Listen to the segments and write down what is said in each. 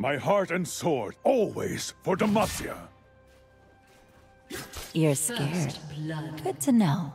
My heart and sword, always for Demacia. You're scared. Good to know.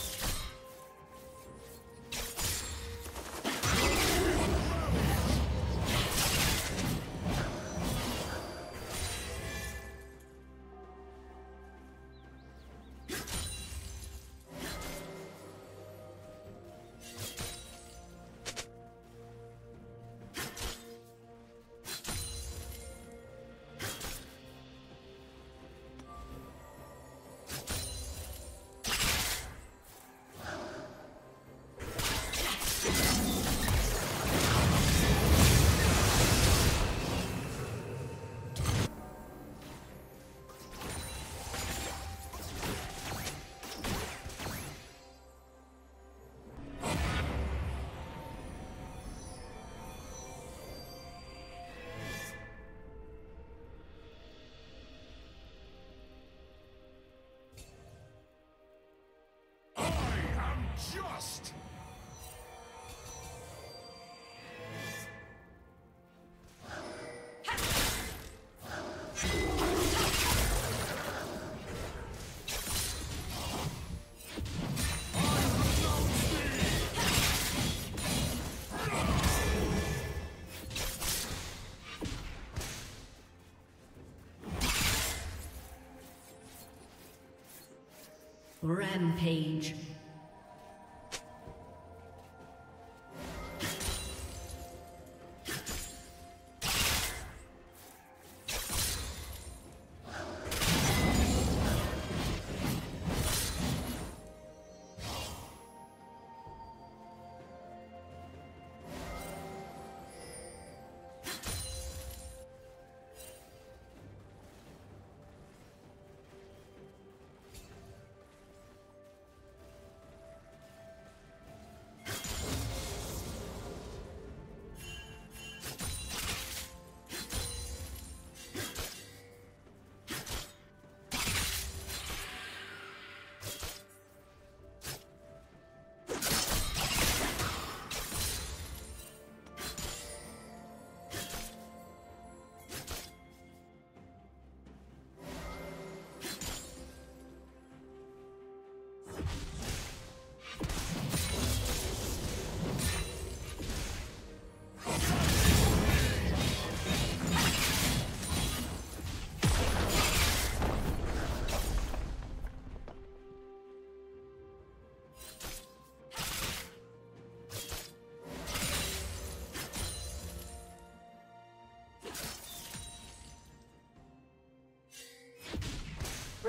Just! Rampage.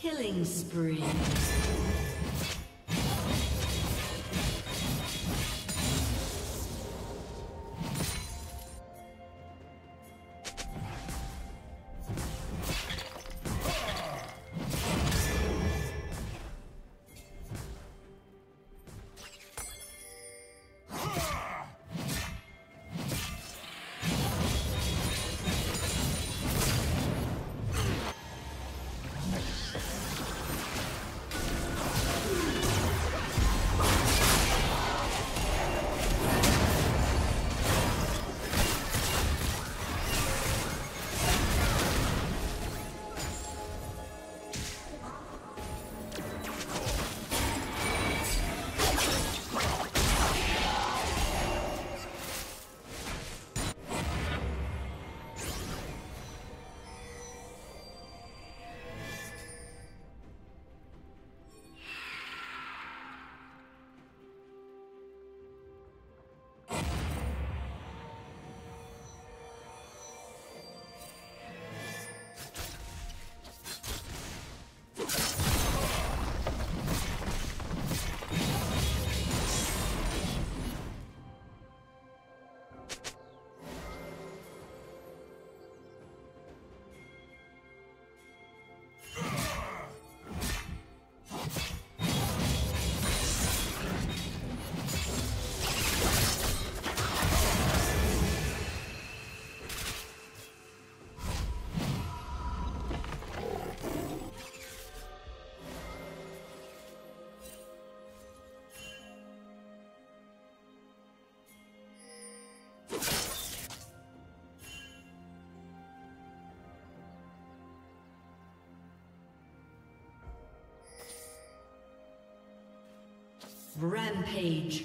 Killing spree. Rampage.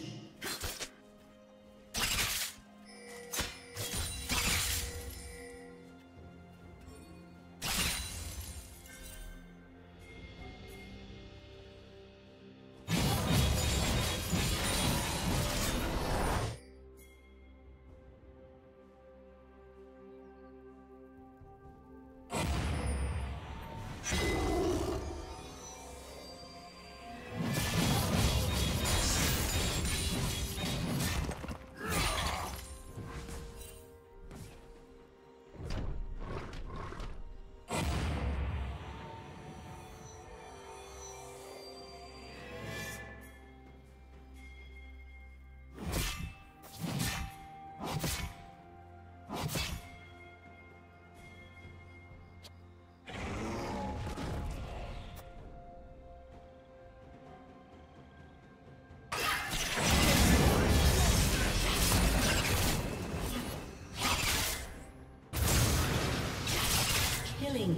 Killing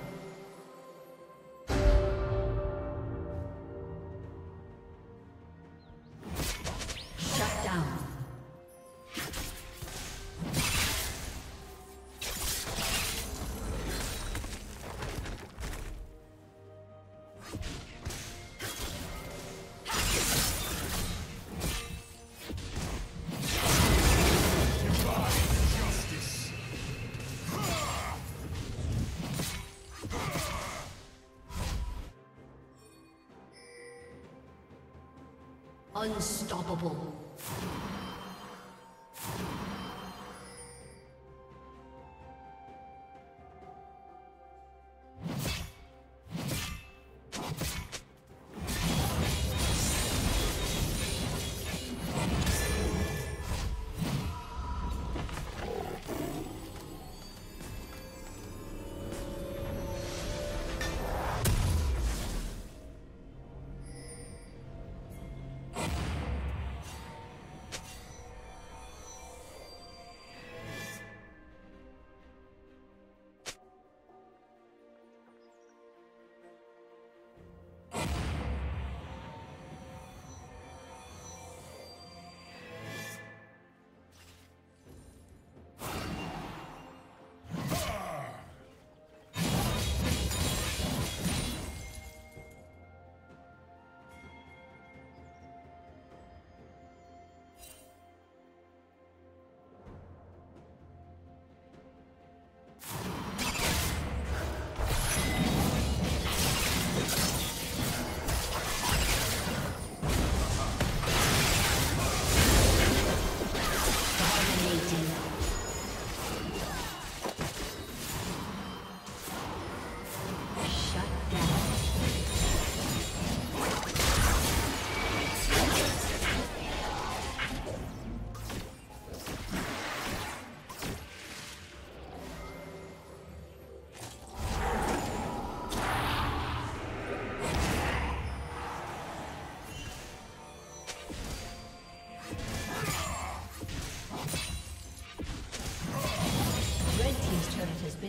Unstoppable.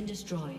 Destroyed. Okay.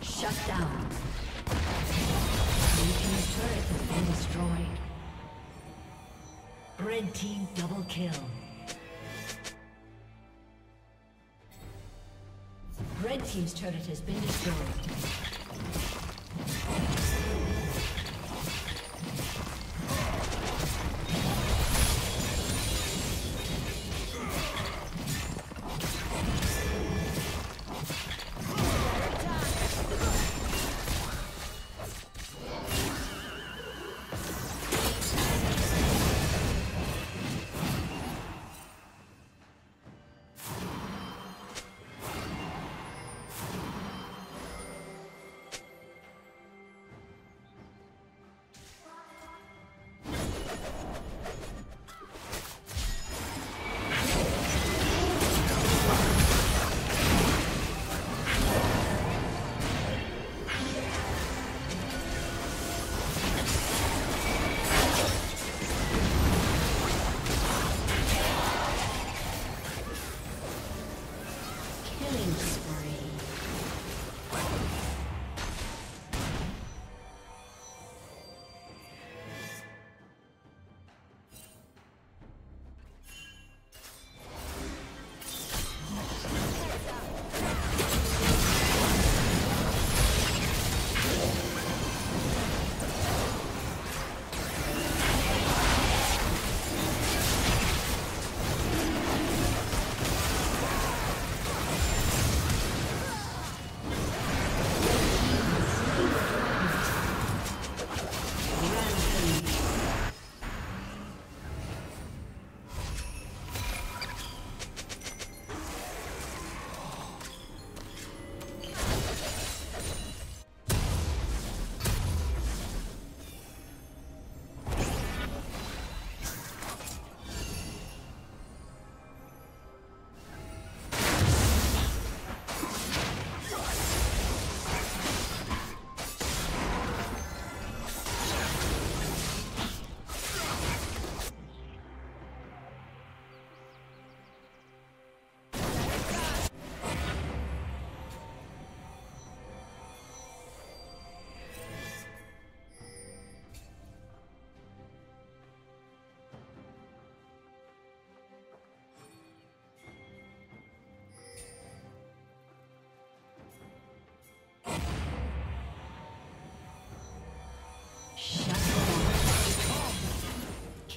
Shut down. Blue Team's turret has been destroyed. Red Team double kill. Red Team's turret has been destroyed.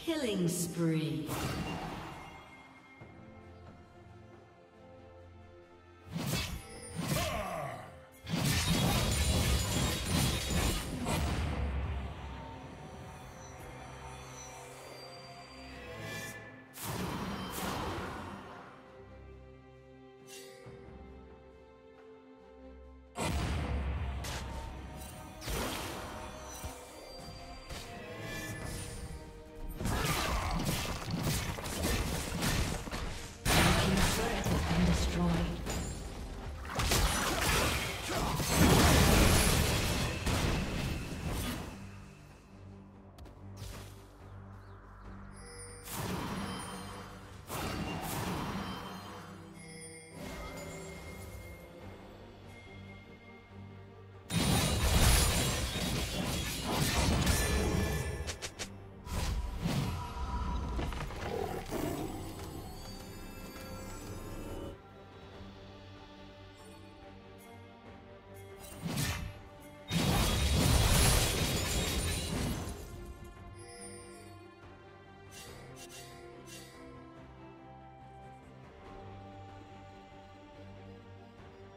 Killing spree.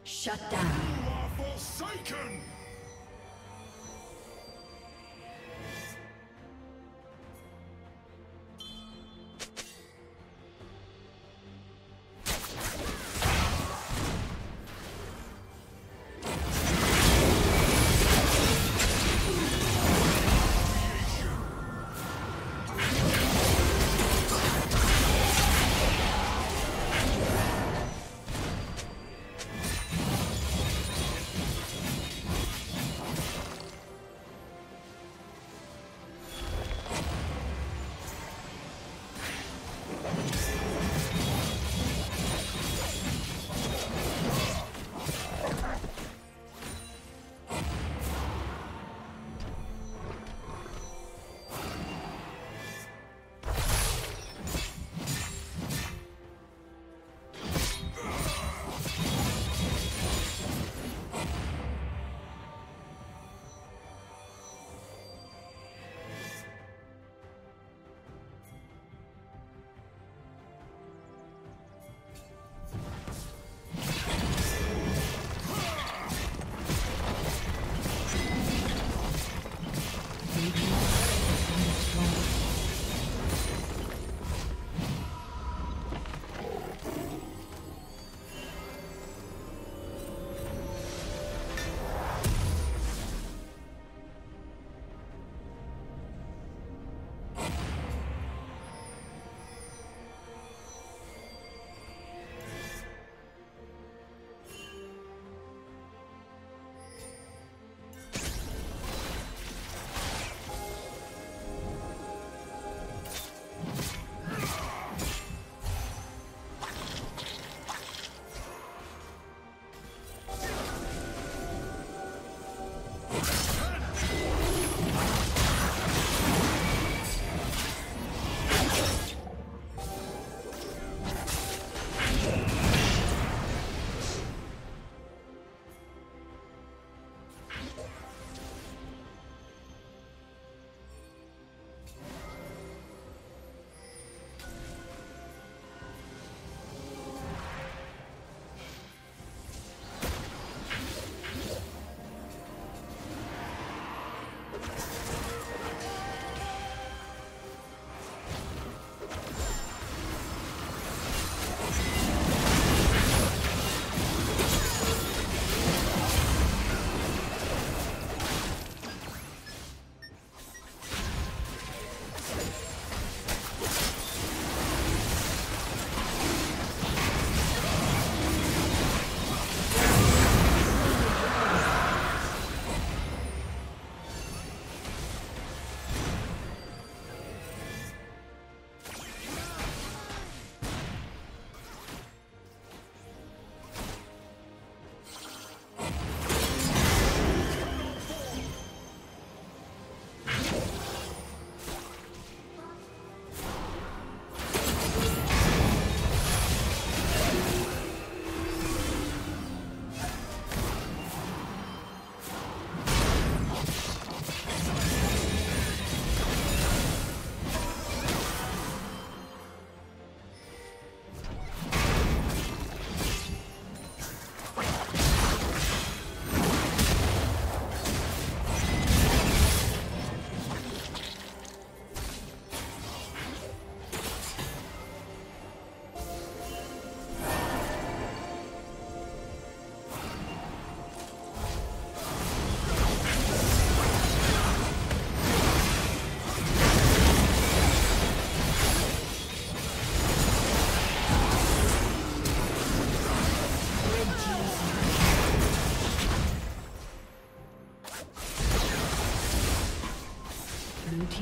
Shut down. You are forsaken!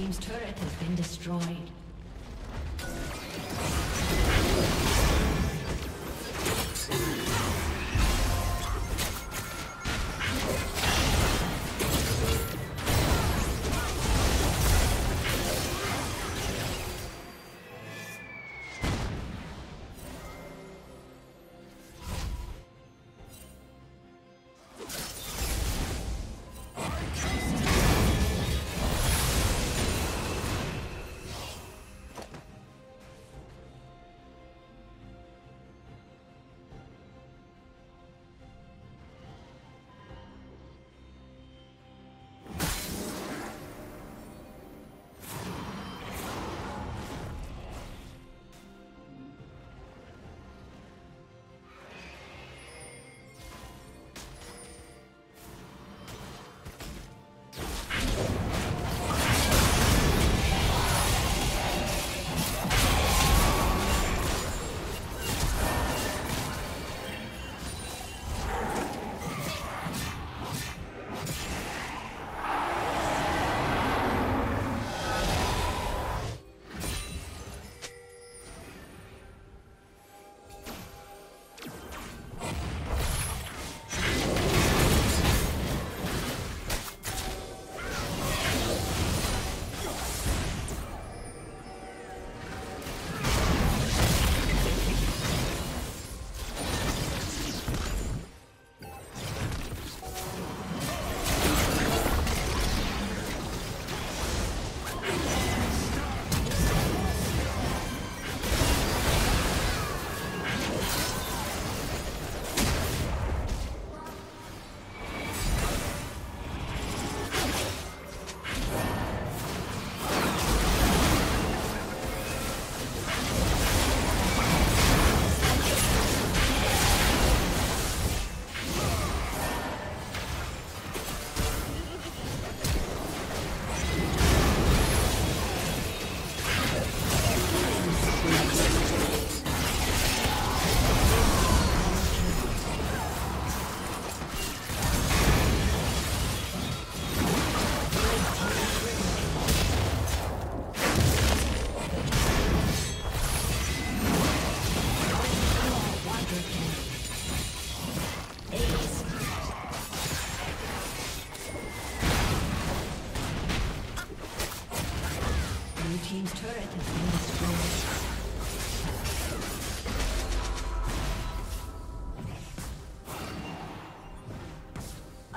team's turret has been destroyed.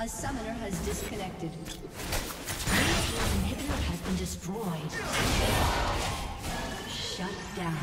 A summoner has disconnected. Inhibitor has been destroyed. Shut down.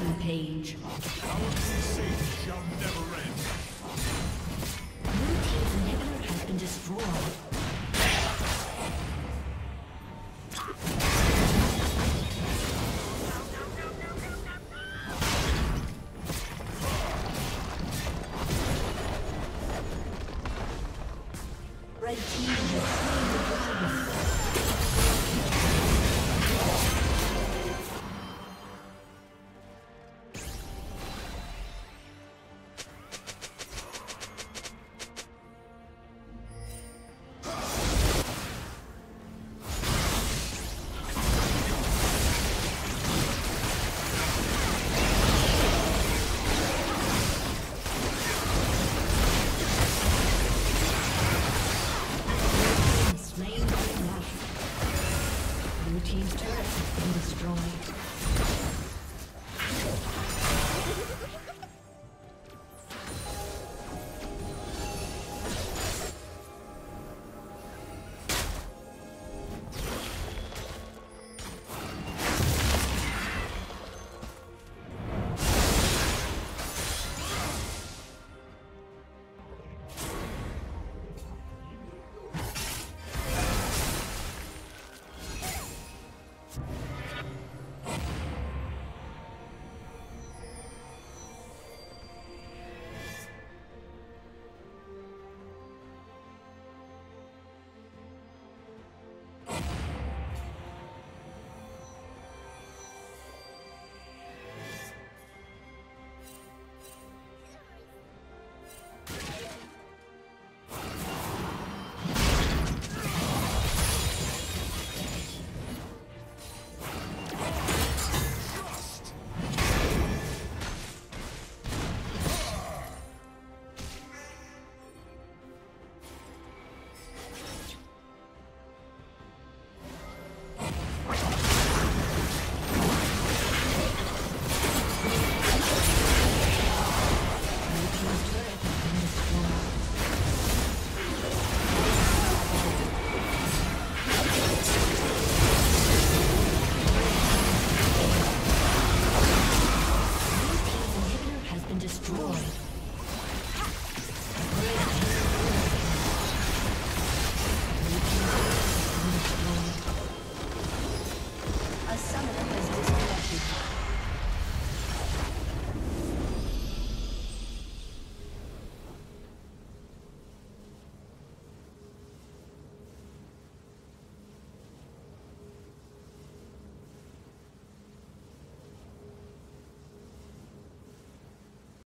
Rampage. Cowards and sins shall never end. Blue team's inhibitor has been destroyed. Your team's turret has been destroyed.